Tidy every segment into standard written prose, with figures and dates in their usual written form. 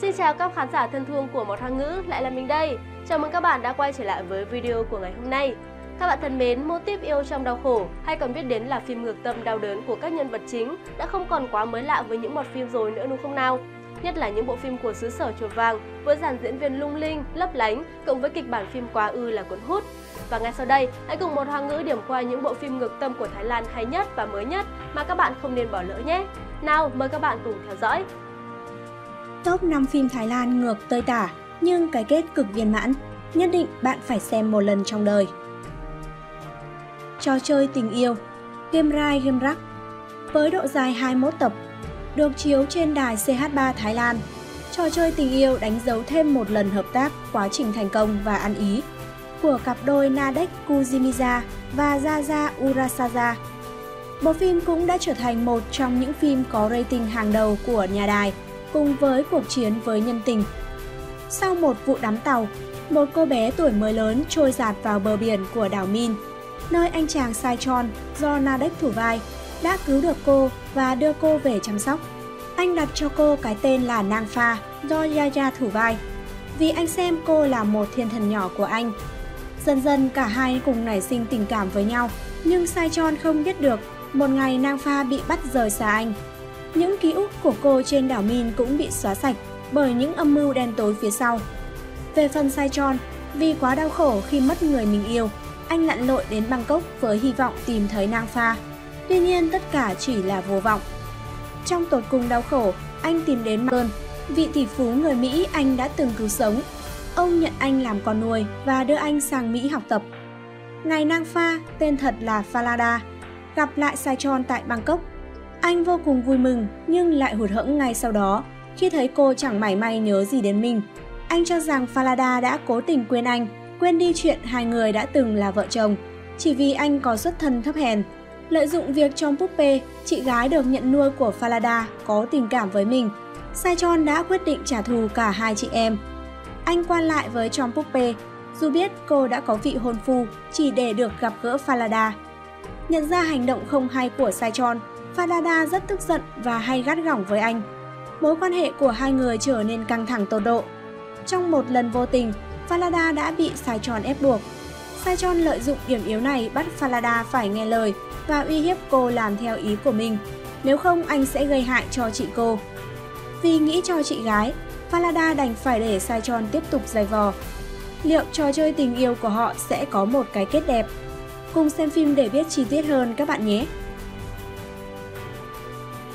Xin chào các khán giả thân thương của Mọt Hoa Ngữ, lại là mình đây. Chào mừng các bạn đã quay trở lại với video của ngày hôm nay. Các bạn thân mến, mô típ yêu trong đau khổ hay còn biết đến là phim ngược tâm đau đớn của các nhân vật chính đã không còn quá mới lạ với những mọt phim rồi nữa đúng không nào? Nhất là những bộ phim của xứ sở chùa vàng với dàn diễn viên lung linh, lấp lánh cộng với kịch bản phim quá ư là cuốn hút. Và ngay sau đây, hãy cùng Mọt Hoa Ngữ điểm qua những bộ phim ngược tâm của Thái Lan hay nhất và mới nhất mà các bạn không nên bỏ lỡ nhé. Nào, mời các bạn cùng theo dõi. Top 5 phim Thái Lan ngược tơi tả nhưng cái kết cực viên mãn, nhất định bạn phải xem một lần trong đời. Trò chơi tình yêu Game Rai Game Rak với độ dài 21 tập, được chiếu trên đài CH3 Thái Lan. Trò chơi tình yêu đánh dấu thêm một lần hợp tác, quá trình thành công và ăn ý của cặp đôi Nadek Kuzimiza và Jaja Urasaza. Bộ phim cũng đã trở thành một trong những phim có rating hàng đầu của nhà đài, cùng với cuộc chiến với nhân tình. Sau một vụ đắm tàu, một cô bé tuổi mới lớn trôi dạt vào bờ biển của đảo Min, nơi anh chàng Sai Chon do Nadek thủ vai đã cứu được cô và đưa cô về chăm sóc. Anh đặt cho cô cái tên là Nang Pha do Yaya thủ vai, vì anh xem cô là một thiên thần nhỏ của anh. Dần dần cả hai cùng nảy sinh tình cảm với nhau, nhưng Sai Chon không biết được một ngày Nang Pha bị bắt rời xa anh. Những ký ức của cô trên đảo Min cũng bị xóa sạch bởi những âm mưu đen tối phía sau. Về phần Sai Chon, vì quá đau khổ khi mất người mình yêu, anh lặn lội đến Bangkok với hy vọng tìm thấy Nang Pha. Tuy nhiên tất cả chỉ là vô vọng. Trong tột cùng đau khổ, anh tìm đến Marlon, vị tỷ phú người Mỹ anh đã từng cứu sống. Ông nhận anh làm con nuôi và đưa anh sang Mỹ học tập. Ngày Nang Pha, tên thật là Falada, gặp lại Sai Chon tại Bangkok. Anh vô cùng vui mừng nhưng lại hụt hẫng ngay sau đó khi thấy cô chẳng mảy may nhớ gì đến mình. Anh cho rằng Falada đã cố tình quên anh, quên đi chuyện hai người đã từng là vợ chồng, chỉ vì anh có xuất thân thấp hèn. Lợi dụng việc trong Puppe, chị gái được nhận nuôi của Falada có tình cảm với mình, Sai Chon đã quyết định trả thù cả hai chị em. Anh qua lại với trong Puppe, dù biết cô đã có vị hôn phu chỉ để được gặp gỡ Falada. Nhận ra hành động không hay của Sai Chon, Falada rất tức giận và hay gắt gỏng với anh. Mối quan hệ của hai người trở nên căng thẳng tột độ. Trong một lần vô tình, Falada đã bị Sai Chon ép buộc. Sai Chon lợi dụng điểm yếu này bắt Falada phải nghe lời và uy hiếp cô làm theo ý của mình, nếu không anh sẽ gây hại cho chị cô. Vì nghĩ cho chị gái, Falada đành phải để Sai Chon tiếp tục giày vò. Liệu trò chơi tình yêu của họ sẽ có một cái kết đẹp? Cùng xem phim để biết chi tiết hơn các bạn nhé!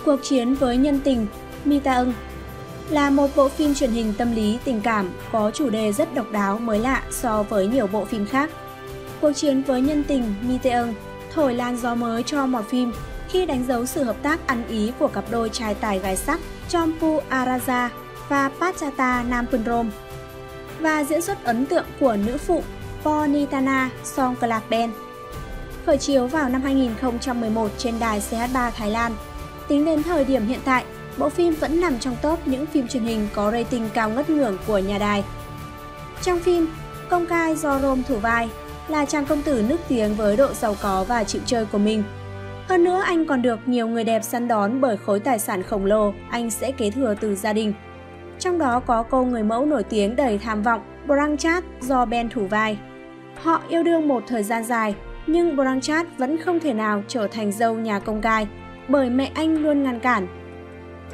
Cuộc chiến với nhân tình Mitaung là một bộ phim truyền hình tâm lý tình cảm có chủ đề rất độc đáo mới lạ so với nhiều bộ phim khác. Cuộc chiến với nhân tình Mitaung thổi lan gió mới cho mọt phim khi đánh dấu sự hợp tác ăn ý của cặp đôi trai tài gái sắc Chompoo Araya và Patchara Namprurom và diễn xuất ấn tượng của nữ phụ Ponitana Songklabpen. Khởi chiếu vào năm 2011 trên đài CH3 Thái Lan. Tính đến thời điểm hiện tại, bộ phim vẫn nằm trong top những phim truyền hình có rating cao ngất ngưỡng của nhà đài. Trong phim, Công Khai do Rome thủ vai là chàng công tử nước tiếng với độ giàu có và chịu chơi của mình. Hơn nữa, anh còn được nhiều người đẹp săn đón bởi khối tài sản khổng lồ anh sẽ kế thừa từ gia đình. Trong đó có cô người mẫu nổi tiếng đầy tham vọng Borangchat do Ben thủ vai. Họ yêu đương một thời gian dài, nhưng Borangchat vẫn không thể nào trở thành dâu nhà Công Khai, bởi mẹ anh luôn ngăn cản.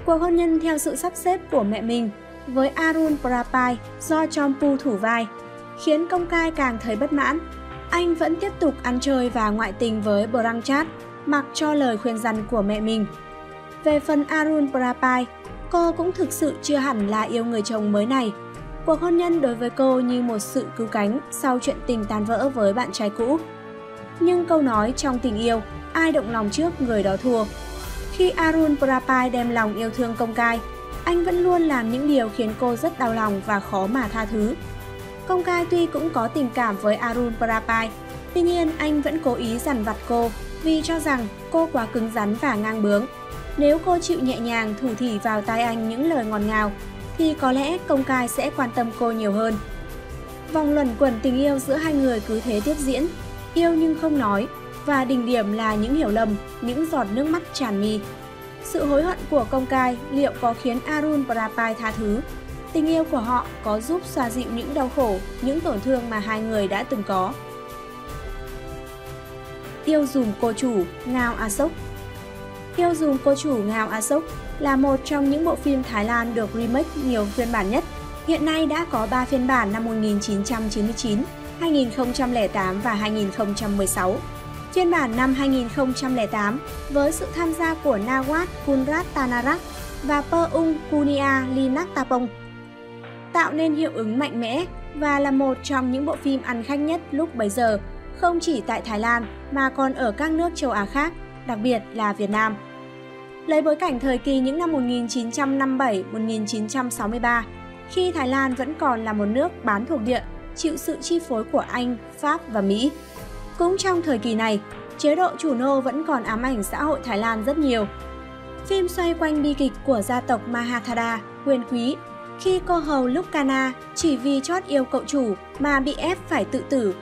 Cuộc hôn nhân theo sự sắp xếp của mẹ mình với Arun Prapai do Chompoo thủ vai khiến Công Khai càng thấy bất mãn. Anh vẫn tiếp tục ăn chơi và ngoại tình với Borangchat mặc cho lời khuyên răn của mẹ mình. Về phần Arun Prapai, cô cũng thực sự chưa hẳn là yêu người chồng mới này. Cuộc hôn nhân đối với cô như một sự cứu cánh sau chuyện tình tan vỡ với bạn trai cũ. Nhưng câu nói trong tình yêu ai động lòng trước người đó thua. Khi Arun Prapai đem lòng yêu thương Công Khai, anh vẫn luôn làm những điều khiến cô rất đau lòng và khó mà tha thứ. Công Khai tuy cũng có tình cảm với Arun Prapai, tuy nhiên anh vẫn cố ý dằn vặt cô vì cho rằng cô quá cứng rắn và ngang bướng. Nếu cô chịu nhẹ nhàng thủ thỉ vào tai anh những lời ngọt ngào, thì có lẽ Công Khai sẽ quan tâm cô nhiều hơn. Vòng luẩn quẩn tình yêu giữa hai người cứ thế tiếp diễn, yêu nhưng không nói. Và đỉnh điểm là những hiểu lầm, những giọt nước mắt tràn mi. Sự hối hận của Công Khai liệu có khiến Arun Prapai tha thứ? Tình yêu của họ có giúp xoa dịu những đau khổ, những tổn thương mà hai người đã từng có. Tiêu Dùm Cô Chủ Ngao A Sốc. Tiêu Dùm Cô Chủ Ngao A Sốc là một trong những bộ phim Thái Lan được remake nhiều phiên bản nhất. Hiện nay đã có 3 phiên bản năm 1999, 2008 và 2016. Phiên bản năm 2008 với sự tham gia của Nawat Kunrat Tanarak và P'ung Kunia Linaktapong tạo nên hiệu ứng mạnh mẽ và là một trong những bộ phim ăn khách nhất lúc bấy giờ, không chỉ tại Thái Lan mà còn ở các nước châu Á khác, đặc biệt là Việt Nam. Lấy bối cảnh thời kỳ những năm 1957-1963, khi Thái Lan vẫn còn là một nước bán thuộc địa, chịu sự chi phối của Anh, Pháp và Mỹ. Cũng trong thời kỳ này, chế độ chủ nô vẫn còn ám ảnh xã hội Thái Lan rất nhiều. Phim xoay quanh bi kịch của gia tộc Mahathada, quyền quý, khi cô hầu Lukana chỉ vì chót yêu cậu chủ mà bị ép phải tự tử.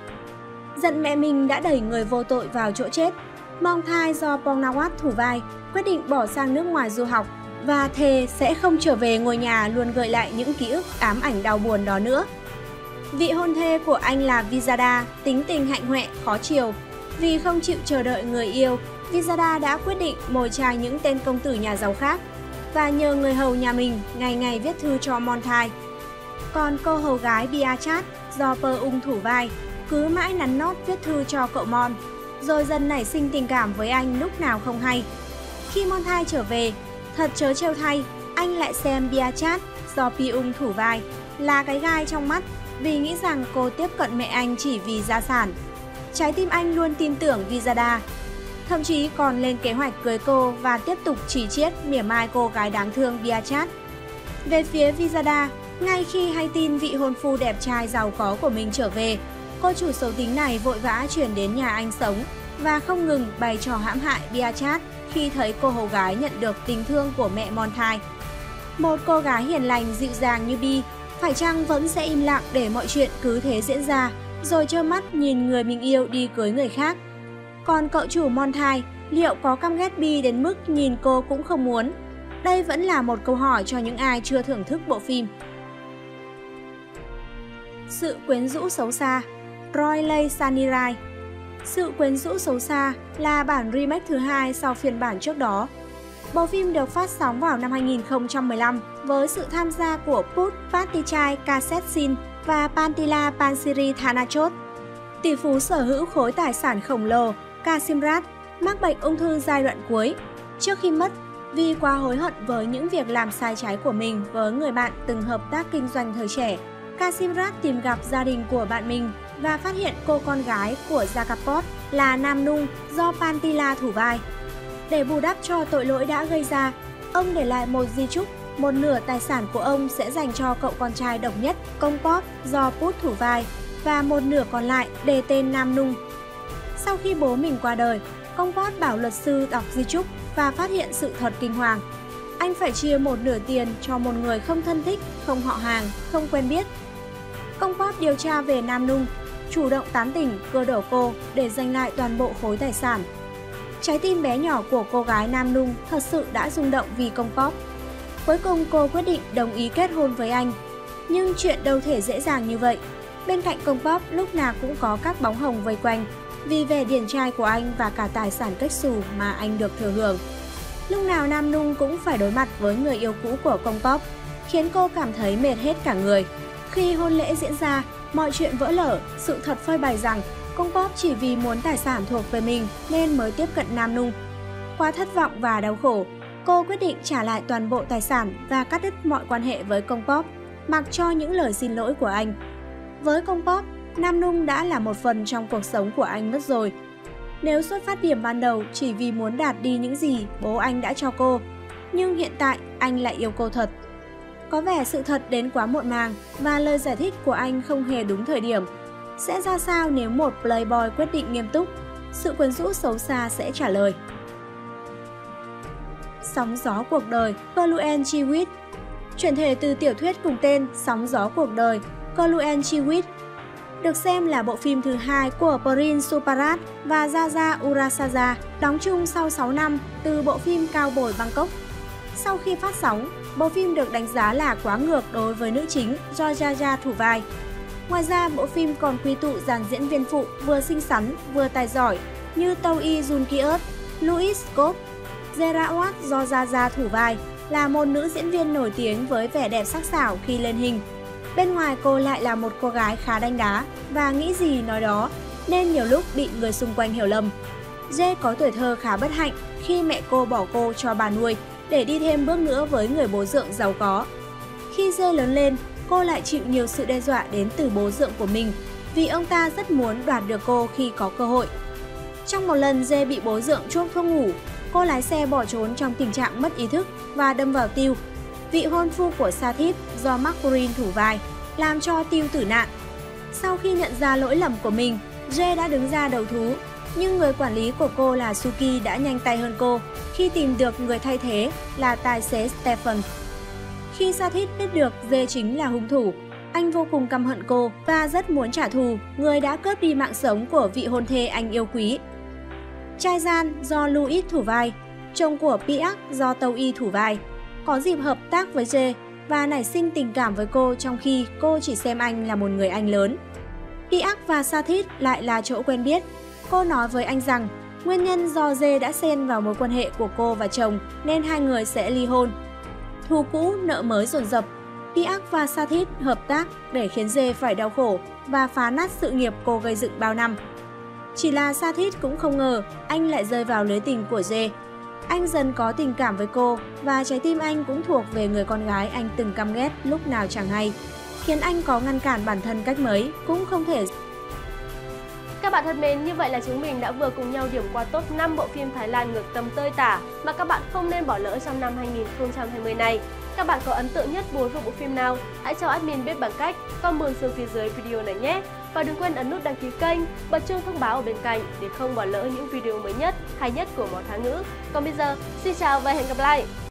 Giận mẹ mình đã đẩy người vô tội vào chỗ chết, mang thai do Pongnawat thủ vai, quyết định bỏ sang nước ngoài du học và thề sẽ không trở về ngôi nhà luôn gợi lại những ký ức ám ảnh đau buồn đó nữa. Vị hôn thê của anh là Vizada, tính tình hạnh huệ, khó chiều. Vì không chịu chờ đợi người yêu, Vizada đã quyết định mồi chài những tên công tử nhà giàu khác và nhờ người hầu nhà mình ngày ngày viết thư cho Monthai. Còn cô hầu gái Biachat do P'ung thủ vai, cứ mãi nắn nót viết thư cho cậu Mon, rồi dần nảy sinh tình cảm với anh lúc nào không hay. Khi Monthai trở về, thật chớ trêu thay, anh lại xem Biachat do P'ung thủ vai là cái gai trong mắt vì nghĩ rằng cô tiếp cận mẹ anh chỉ vì gia sản. Trái tim anh luôn tin tưởng Vizada, thậm chí còn lên kế hoạch cưới cô và tiếp tục chỉ chiết mỉa mai cô gái đáng thương Biachat. Về phía Vizada, ngay khi hay tin vị hôn phu đẹp trai giàu có của mình trở về, cô chủ xấu tính này vội vã chuyển đến nhà anh sống và không ngừng bày trò hãm hại Biachat khi thấy cô hầu gái nhận được tình thương của mẹ Monthai. Một cô gái hiền lành dịu dàng như Bi phải chăng vẫn sẽ im lặng để mọi chuyện cứ thế diễn ra, rồi trơ mắt nhìn người mình yêu đi cưới người khác? Còn cậu chủ Monthai liệu có căm ghét Bi đến mức nhìn cô cũng không muốn? Đây vẫn là một câu hỏi cho những ai chưa thưởng thức bộ phim. Sự quyến rũ xấu xa Roylay Sanirai. Sự quyến rũ xấu xa là bản remake thứ hai sau phiên bản trước đó. Bộ phim được phát sóng vào năm 2015 với sự tham gia của Put Pantichai Kasetsin và Pantila Pansiri Thanachot. Tỷ phú sở hữu khối tài sản khổng lồ Kasimrat mắc bệnh ung thư giai đoạn cuối. Trước khi mất, vì quá hối hận với những việc làm sai trái của mình với người bạn từng hợp tác kinh doanh thời trẻ, Kasimrat tìm gặp gia đình của bạn mình và phát hiện cô con gái của Jakapot là Nam Nung do Pantila thủ vai. Để bù đắp cho tội lỗi đã gây ra, ông để lại một di chúc, một nửa tài sản của ông sẽ dành cho cậu con trai độc nhất, Công Pop do Put thủ vai, và một nửa còn lại để tên Nam Nung. Sau khi bố mình qua đời, Công Pop bảo luật sư đọc di chúc và phát hiện sự thật kinh hoàng. Anh phải chia một nửa tiền cho một người không thân thích, không họ hàng, không quen biết. Công Pop điều tra về Nam Nung, chủ động tán tỉnh, cưa đổ cô để giành lại toàn bộ khối tài sản. Trái tim bé nhỏ của cô gái Nam Nung thật sự đã rung động vì Công Pop. Cuối cùng cô quyết định đồng ý kết hôn với anh. Nhưng chuyện đâu thể dễ dàng như vậy. Bên cạnh Công Pop lúc nào cũng có các bóng hồng vây quanh vì vẻ điển trai của anh và cả tài sản cách xù mà anh được thừa hưởng. Lúc nào Nam Nung cũng phải đối mặt với người yêu cũ của Công Pop, khiến cô cảm thấy mệt hết cả người. Khi hôn lễ diễn ra, mọi chuyện vỡ lở, sự thật phơi bày rằng Công Pop chỉ vì muốn tài sản thuộc về mình nên mới tiếp cận Nam Nung. Quá thất vọng và đau khổ, cô quyết định trả lại toàn bộ tài sản và cắt đứt mọi quan hệ với Công Pop, mặc cho những lời xin lỗi của anh. Với Công Pop, Nam Nung đã là một phần trong cuộc sống của anh mất rồi. Nếu xuất phát điểm ban đầu chỉ vì muốn đạt đi những gì bố anh đã cho cô, nhưng hiện tại anh lại yêu cô thật. Có vẻ sự thật đến quá muộn màng và lời giải thích của anh không hề đúng thời điểm. Sẽ ra sao nếu một playboy quyết định nghiêm túc? Sự quyến rũ xấu xa sẽ trả lời. Sóng gió cuộc đời Kerluen Chiwit. Chuyển thể từ tiểu thuyết cùng tên Sóng gió cuộc đời Kerluen Chiwit được xem là bộ phim thứ hai của Porin Suparat và Jaja Urasaza, đóng chung sau 6 năm từ bộ phim Cao Bồi Bangkok. Sau khi phát sóng, Bộ phim được đánh giá là quá ngược đối với nữ chính do Jaja thủ vai. Ngoài ra, bộ phim còn quy tụ dàn diễn viên phụ vừa xinh xắn vừa tài giỏi như Tâu y Jun Kierp, Louis Scope, Zerawak do Jaja thủ vai là một nữ diễn viên nổi tiếng với vẻ đẹp sắc sảo khi lên hình. Bên ngoài cô lại là một cô gái khá đanh đá và nghĩ gì nói đó nên nhiều lúc bị người xung quanh hiểu lầm. Dê có tuổi thơ khá bất hạnh khi mẹ cô bỏ cô cho bà nuôi để đi thêm bước nữa với người bố dượng giàu có. Khi Dê lớn lên, cô lại chịu nhiều sự đe dọa đến từ bố dượng của mình vì ông ta rất muốn đoạt được cô khi có cơ hội. Trong một lần Dê bị bố dượng chuốc thuốc ngủ, cô lái xe bỏ trốn trong tình trạng mất ý thức và đâm vào Tiêu, vị hôn phu của Sa Thíp do Mark Green thủ vai, làm cho Tiêu tử nạn. Sau khi nhận ra lỗi lầm của mình, Dê đã đứng ra đầu thú, nhưng người quản lý của cô là Suki đã nhanh tay hơn cô khi tìm được người thay thế là tài xế Stephen. Khi Sa Thíp biết được Dê chính là hung thủ, anh vô cùng căm hận cô và rất muốn trả thù người đã cướp đi mạng sống của vị hôn thê anh yêu quý. Trai gian do Louis thủ vai, chồng của Piak do Tâu Y thủ vai, có dịp hợp tác với Dê và nảy sinh tình cảm với cô trong khi cô chỉ xem anh là một người anh lớn. Piak và Sa Thíp lại là chỗ quen biết. Cô nói với anh rằng nguyên nhân do Dê đã xen vào mối quan hệ của cô và chồng nên hai người sẽ ly hôn. Thù cũ nợ mới dồn dập, Piak và Sa Thíp hợp tác để khiến Dê phải đau khổ và phá nát sự nghiệp cô gây dựng bao năm. Chỉ là Sa Thíp cũng không ngờ anh lại rơi vào lưới tình của Dê. Anh dần có tình cảm với cô và trái tim anh cũng thuộc về người con gái anh từng căm ghét lúc nào chẳng hay, khiến anh có ngăn cản bản thân cách mấy cũng không thể. Các bạn thân mến, như vậy là chúng mình đã vừa cùng nhau điểm qua top 5 bộ phim Thái Lan ngược tâm tơi tả mà các bạn không nên bỏ lỡ trong năm 2020 này. Các bạn có ấn tượng nhất với bộ phim nào? Hãy cho admin biết bằng cách comment xuống phía dưới video này nhé. Và đừng quên ấn nút đăng ký kênh, bật chuông thông báo ở bên cạnh để không bỏ lỡ những video mới nhất, hay nhất của Mọt Hoa Ngữ. Còn bây giờ, xin chào và hẹn gặp lại!